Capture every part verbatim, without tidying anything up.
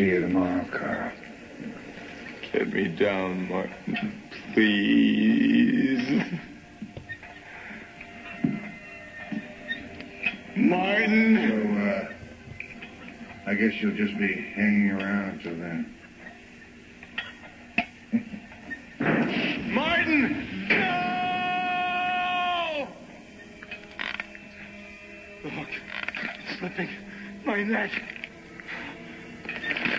see you tomorrow, Carl. Get me down, Martin, please. Martin! So, uh, I guess you'll just be hanging around till then. Martin! No! Look, I'm slipping my neck. Thank you.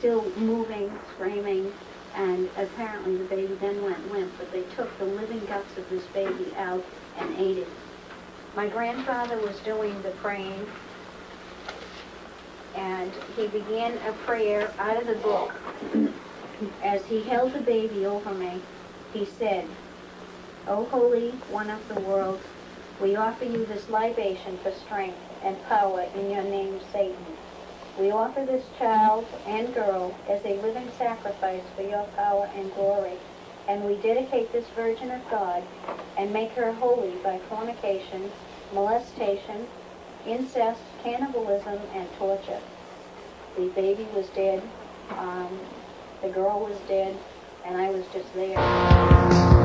Still moving, screaming, and apparently the baby then went limp, but they took the living guts of this baby out and ate it. My grandfather was doing the praying, and he began a prayer out of the book. As he held the baby over me, he said, "O Holy One of the world, we offer you this libation for strength and power in your name, Satan. We offer this child and girl as a living sacrifice for your power and glory, and we dedicate this Virgin of God and make her holy by fornication, molestation, incest, cannibalism, and torture." The baby was dead, um, the girl was dead, and I was just there.